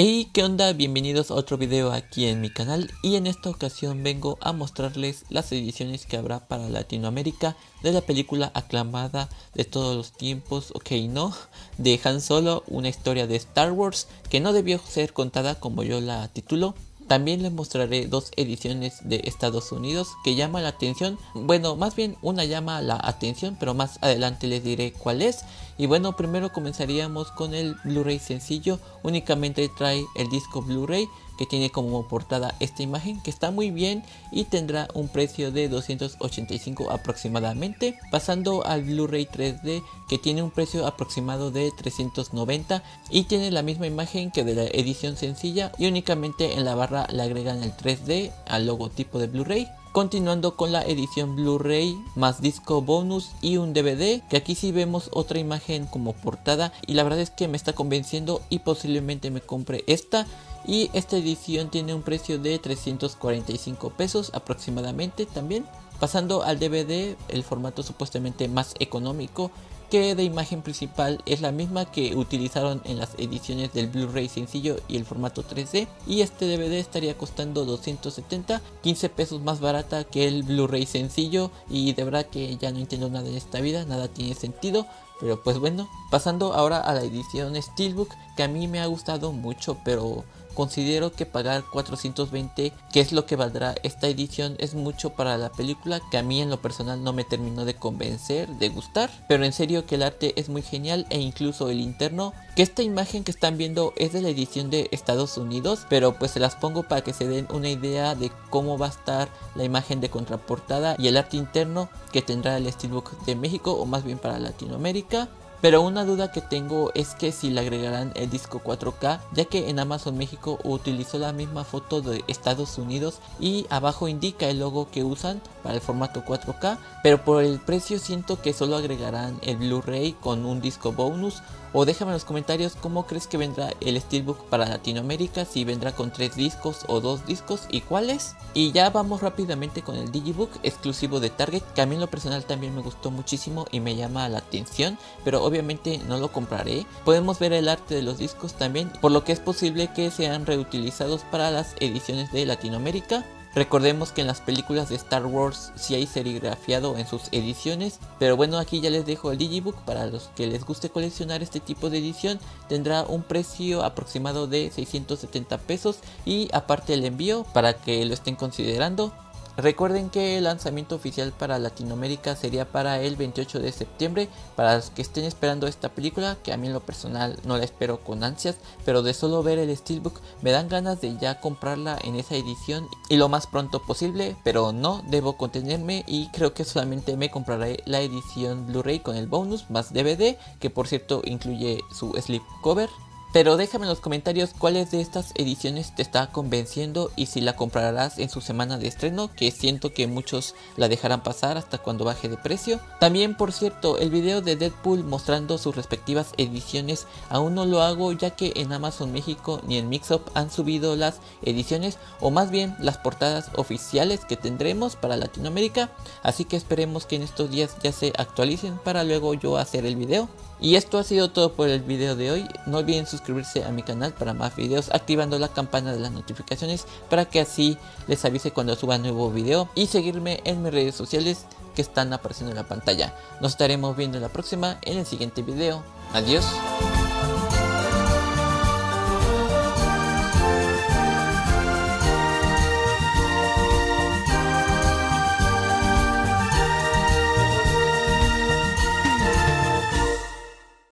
Hey, ¿qué onda? Bienvenidos a otro video aquí en mi canal, y en esta ocasión vengo a mostrarles las ediciones que habrá para Latinoamérica de la película aclamada de todos los tiempos, de Han Solo, una historia de Star Wars que no debió ser contada como yo la titulo. También les mostraré dos ediciones de Estados Unidos que llaman la atención. Bueno, más bien una llama la atención, pero más adelante les diré cuál es. Y bueno, primero comenzaríamos con el Blu-ray sencillo. Únicamente trae el disco Blu-ray, que tiene como portada esta imagen, que está muy bien, y tendrá un precio de 285 aproximadamente. Pasando al Blu-ray 3D, que tiene un precio aproximado de 390 y tiene la misma imagen que de la edición sencilla, y únicamente en la barra le agregan el 3D al logotipo de Blu-ray. Continuando con la edición Blu-ray más disco bonus y un DVD, que aquí sí vemos otra imagen como portada, y la verdad es que me está convenciendo y posiblemente me compre esta. Y esta edición tiene un precio de 345 pesos aproximadamente también. Pasando al DVD, el formato supuestamente más económico, que de imagen principal es la misma que utilizaron en las ediciones del Blu-ray sencillo y el formato 3D, y este DVD estaría costando 270, 15 pesos más barata que el Blu-ray sencillo, y de verdad que ya no entiendo nada en esta vida, nada tiene sentido. Pero pues bueno, pasando ahora a la edición Steelbook, que a mí me ha gustado mucho, pero considero que pagar 420, que es lo que valdrá esta edición, es mucho para la película, que a mí en lo personal no me terminó de convencer, de gustar. Pero en serio que el arte es muy genial, e incluso el interno, que esta imagen que están viendo es de la edición de Estados Unidos, pero pues se las pongo para que se den una idea de cómo va a estar la imagen de contraportada y el arte interno que tendrá el Steelbook de México, o más bien para Latinoamérica. Pero una duda que tengo es que si le agregarán el disco 4K, ya que en Amazon México utilizó la misma foto de Estados Unidos y abajo indica el logo que usan para el formato 4K, pero por el precio siento que solo agregarán el Blu-ray con un disco bonus. O déjame en los comentarios cómo crees que vendrá el Steelbook para Latinoamérica, si vendrá con 3 discos o 2 discos y cuáles. Y ya vamos rápidamente con el Digibook exclusivo de Target, que a mí en lo personal también me gustó muchísimo y me llama la atención, pero obviamente no lo compraré. Podemos ver el arte de los discos también, por lo que es posible que sean reutilizados para las ediciones de Latinoamérica. Recordemos que en las películas de Star Wars sí hay serigrafiado en sus ediciones, pero bueno, aquí ya les dejo el Digibook para los que les guste coleccionar este tipo de edición. Tendrá un precio aproximado de 670 pesos y aparte el envío para que lo estén considerando. Recuerden que el lanzamiento oficial para Latinoamérica sería para el 28 de septiembre, para los que estén esperando esta película, que a mí en lo personal no la espero con ansias, pero de solo ver el Steelbook me dan ganas de ya comprarla en esa edición y lo más pronto posible, pero no, debo contenerme y creo que solamente me compraré la edición Blu-ray con el bonus más DVD, que por cierto incluye su slipcover. Pero déjame en los comentarios cuáles de estas ediciones te está convenciendo y si la comprarás en su semana de estreno, que siento que muchos la dejarán pasar hasta cuando baje de precio. También, por cierto, el video de Deadpool mostrando sus respectivas ediciones aún no lo hago, ya que en Amazon México ni en Mixup han subido las ediciones, o más bien las portadas oficiales que tendremos para Latinoamérica, así que esperemos que en estos días ya se actualicen para luego yo hacer el video. Y esto ha sido todo por el video de hoy. No olviden suscribirse a mi canal para más videos, activando la campana de las notificaciones para que así les avise cuando suba nuevo video, y seguirme en mis redes sociales que están apareciendo en la pantalla. Nos estaremos viendo en la próxima, en el siguiente video. Adiós.